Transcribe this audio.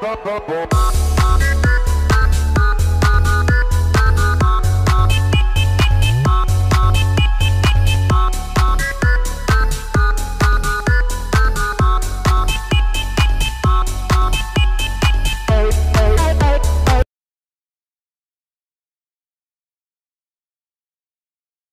Bop, bop, bop.